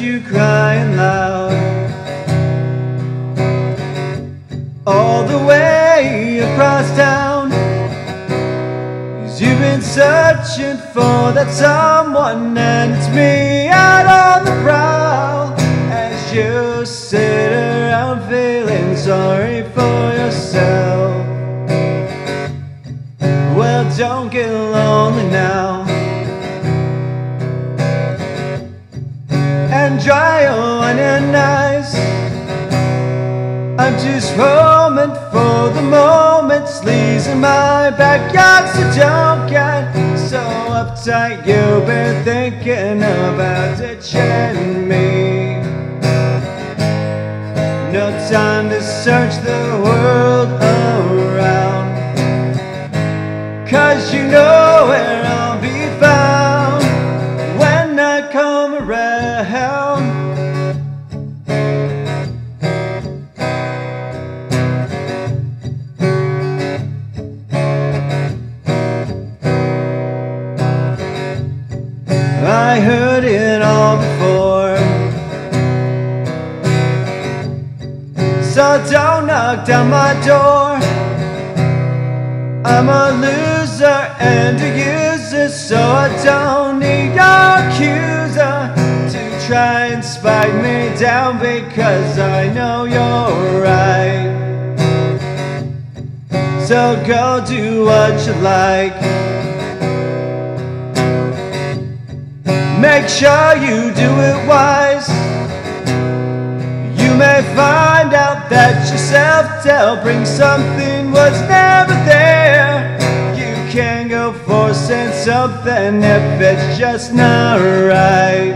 you crying loud all the way across town, 'cause you've been searching for that someone, and it's me out on the prowl. As you sit around feeling sorry for yourself, well, don't get lonely now, and dry your onion eyes. I'm just roaming for the moment, sleaze in my backyard, so don't get so uptight. You've been thinking about ditching me. No time to search the world around, 'cause you know where I'll be found when I come around. I heard it all before, so don't knock down my door. I'm a loser and a user, so I don't need your accuser to try and spike me down, because I know you're right. So go do what you like, make sure you do it wise. You may find out that your self-doubt brings something was never there. You can't go forcing something if it's just not right.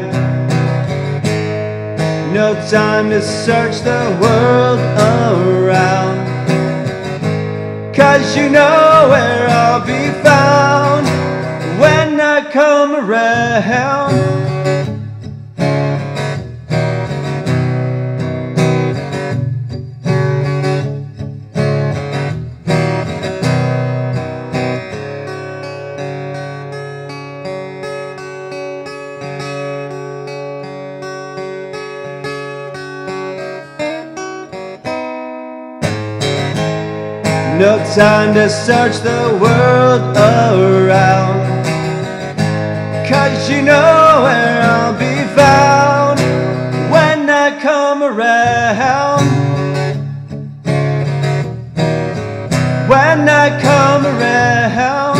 No time to search the world around, 'cause you know where I'll be found when I come around. No time to search the world around, 'cause you know where I'll be found when I come around. When I come around.